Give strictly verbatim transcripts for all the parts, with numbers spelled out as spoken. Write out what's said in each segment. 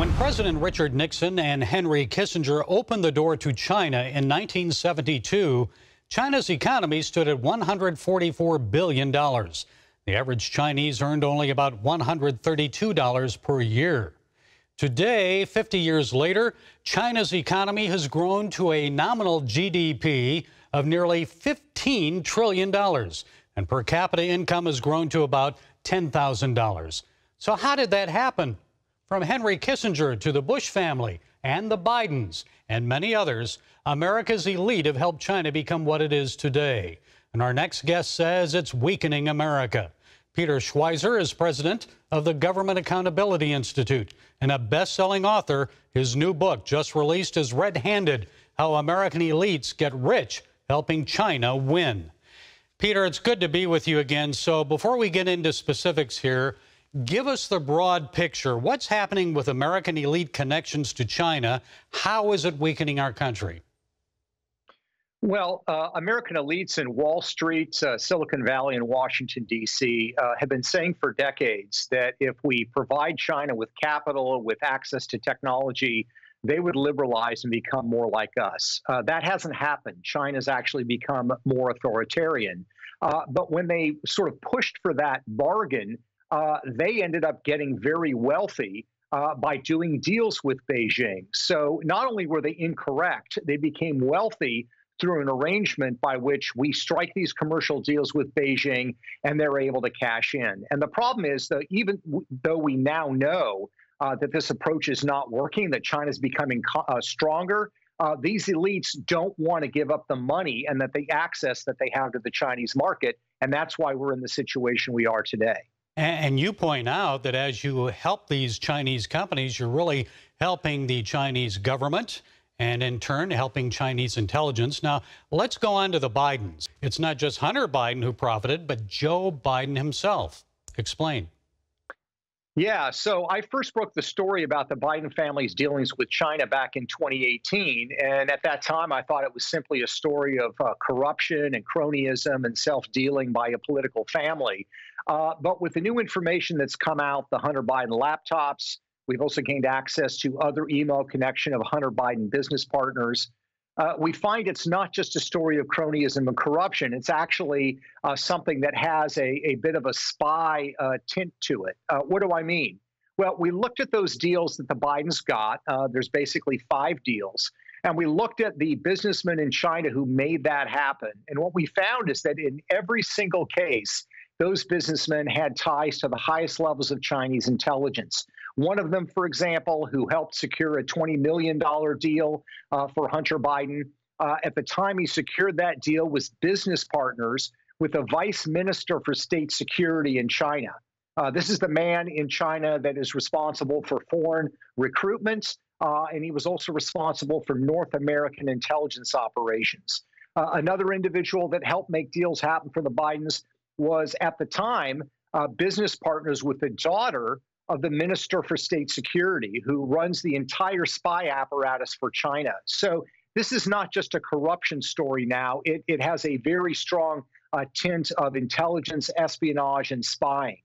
When President Richard Nixon and Henry Kissinger opened the door to China in nineteen seventy-two, China's economy stood at one hundred forty-four billion dollars. The average Chinese earned only about one hundred thirty-two dollars per year. Today, fifty years later, China's economy has grown to a nominal G D P of nearly fifteen trillion dollars, and per capita income has grown to about ten thousand dollars. So how did that happen? From Henry Kissinger to the Bush family and the Bidens and many others, America's elite have helped China become what it is today. And our next guest says it's weakening America. Peter Schweizer is president of the Government Accountability Institute and a best-selling author. His new book, just released, is Red-Handed, How American Elites Get Rich Helping China Win. Peter, it's good to be with you again. So before we get into specifics here, give us the broad picture. What's happening with American elite connections to China? How is it weakening our country? Well, uh, American elites in Wall Street, uh, Silicon Valley, and Washington, D C uh, have been saying for decades that if we provide China with capital, with access to technology, they would liberalize and become more like us. Uh, that hasn't happened. China's actually become more authoritarian. Uh, but when they sort of pushed for that bargain, uh, they ended up getting very wealthy Uh, by doing deals with Beijing. So not only were they incorrect, they became wealthy through an arrangement by which we strike these commercial deals with Beijing and they're able to cash in. And the problem is that even though we now know uh, that this approach is not working, that China's becoming uh, stronger, uh, these elites don't want to give up the money and that the access that they have to the Chinese market. And that's why we're in the situation we are today. And you point out that as you help these Chinese companies, you're really helping the Chinese government and, in turn, helping Chinese intelligence. Now, let's go on to the Bidens. It's not just Hunter Biden who profited, but Joe Biden himself. Explain. Yeah, so I first broke the story about the Biden family's dealings with China back in twenty eighteen. And at that time, I thought it was simply a story of uh, corruption and cronyism and self-dealing by a political family. Uh, but with the new information that's come out, the Hunter Biden laptops, we've also gained access to other email connection of Hunter Biden business partners. Uh, we find it's not just a story of cronyism and corruption. It's actually uh, something that has a, a bit of a spy uh, tint to it. Uh, what do I mean? Well, we looked at those deals that the Bidens got. Uh, there's basically five deals. And we looked at the businessmen in China who made that happen. And what we found is that in every single case, those businessmen had ties to the highest levels of Chinese intelligence. One of them, for example, who helped secure a twenty million dollar deal uh, for Hunter Biden, uh, at the time he secured that deal was business partners with a vice minister for state security in China. Uh, this is the man in China that is responsible for foreign recruitment, uh, and he was also responsible for North American intelligence operations. Uh, another individual that helped make deals happen for the Bidens was, at the time, uh, business partners with the daughter of the Minister for State Security, who runs the entire spy apparatus for China. So this is not just a corruption story now. It, it has a very strong uh, tint of intelligence, espionage, and spying.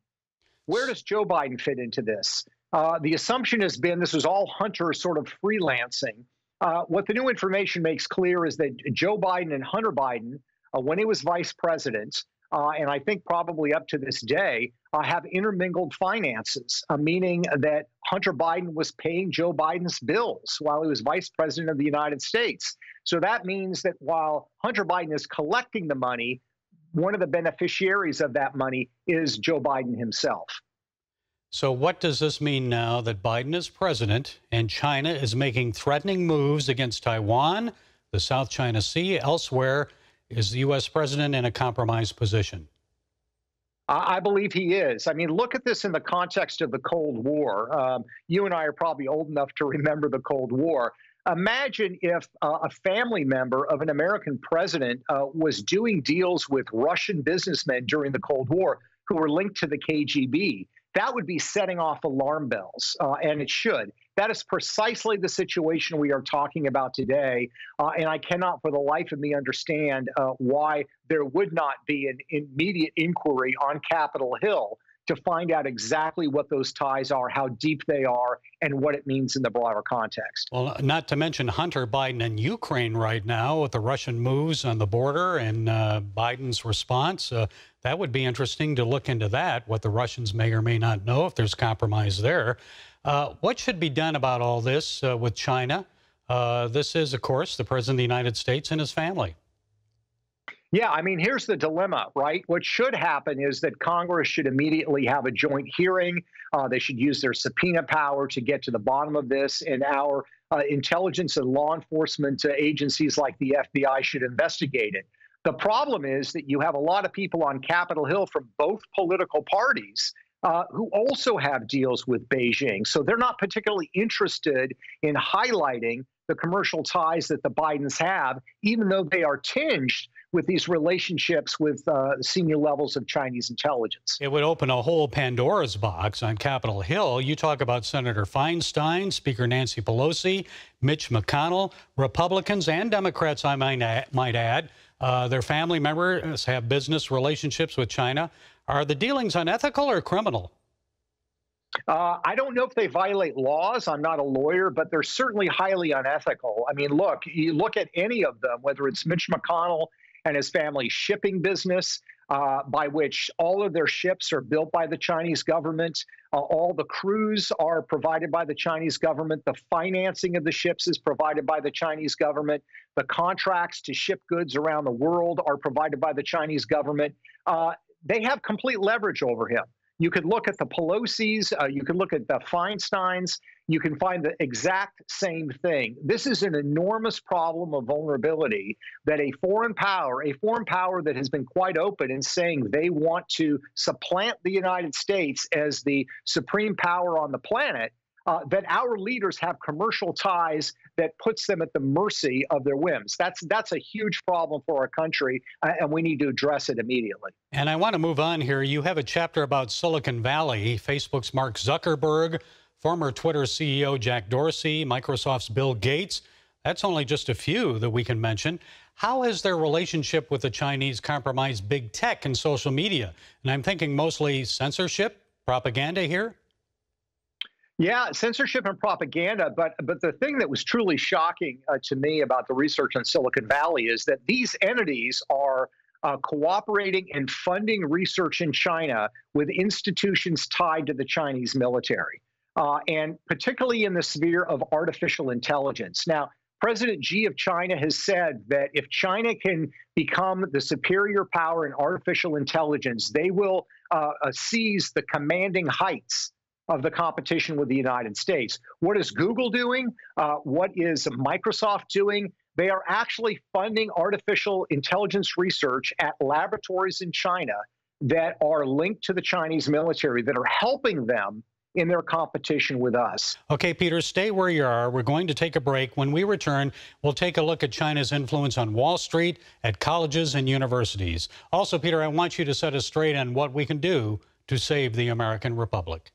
Where does Joe Biden fit into this? Uh, the assumption has been this was all Hunter sort of freelancing. Uh, what the new information makes clear is that Joe Biden and Hunter Biden, uh, when he was vice president, Uh, and I think probably up to this day, uh, have intermingled finances, uh, meaning that Hunter Biden was paying Joe Biden's bills while he was vice president of the United States. So that means that while Hunter Biden is collecting the money, one of the beneficiaries of that money is Joe Biden himself. So what does this mean now that Biden is president and China is making threatening moves against Taiwan, the South China Sea, elsewhere? Is the U S president in a compromised position? I believe he is. I mean, look at this in the context of the Cold War. Um, you and I are probably old enough to remember the Cold War. Imagine if uh, a family member of an American president uh, was doing deals with Russian businessmen during the Cold War who were linked to the K G B. That would be setting off alarm bells, uh, and it should. That is precisely the situation we are talking about today, uh, and I cannot for the life of me understand uh, why there would not be an immediate inquiry on Capitol Hill to find out exactly what those ties are, how deep they are, and what it means in the broader context. Well, not to mention Hunter Biden and Ukraine right now with the Russian moves on the border and uh, Biden's response. Uh, that would be interesting to look into that, what the Russians may or may not know, if there's compromise there. Uh, what should be done about all this uh, with China? Uh, this is, of course, the President of the United States and his family. Yeah, I mean, here's the dilemma, right? What should happen is that Congress should immediately have a joint hearing. Uh, they should use their subpoena power to get to the bottom of this, and our uh, intelligence and law enforcement uh, agencies like the F B I should investigate it. The problem is that you have a lot of people on Capitol Hill from both political parties Uh, who also have deals with Beijing. So they're not particularly interested in highlighting the commercial ties that the Bidens have, even though they are tinged with these relationships with uh, senior levels of Chinese intelligence. It would open a whole Pandora's box on Capitol Hill. You talk about Senator Feinstein, Speaker Nancy Pelosi, Mitch McConnell, Republicans and Democrats, I might add. Uh, their family members have business relationships with China. Are the dealings unethical or criminal? Uh, I don't know if they violate laws. I'm not a lawyer, but they're certainly highly unethical. I mean, look, you look at any of them, whether it's Mitch McConnell and his family's shipping business, uh, by which all of their ships are built by the Chinese government. Uh, all the crews are provided by the Chinese government. The financing of the ships is provided by the Chinese government. The contracts to ship goods around the world are provided by the Chinese government. Uh, They have complete leverage over him. You could look at the Pelosi's, uh, you could look at the Feinsteins, you can find the exact same thing. This is an enormous problem of vulnerability that a foreign power, a foreign power that has been quite open in saying they want to supplant the United States as the supreme power on the planet, uh, that our leaders have commercial ties that puts them at the mercy of their whims. That's that's a huge problem for our country, uh, and we need to address it immediately. And I want to move on here. You have a chapter about Silicon Valley, Facebook's Mark Zuckerberg, former Twitter C E O Jack Dorsey, Microsoft's Bill Gates. That's only just a few that we can mention. How has their relationship with the Chinese compromised big tech and social media? And I'm thinking mostly censorship, propaganda here. Yeah, censorship and propaganda, but but the thing that was truly shocking uh, to me about the research on Silicon Valley is that these entities are uh, cooperating and funding research in China with institutions tied to the Chinese military, uh, and particularly in the sphere of artificial intelligence. Now, President Xi of China has said that if China can become the superior power in artificial intelligence, they will uh, uh, seize the commanding heights of the competition with the United States. What is Google doing? Uh, what is Microsoft doing? They are actually funding artificial intelligence research at laboratories in China that are linked to the Chinese military, that are helping them in their competition with us. Okay, Peter, stay where you are. We're going to take a break. When we return, we'll take a look at China's influence on Wall Street, at colleges and universities. Also, Peter, I want you to set us straight on what we can do to save the American Republic.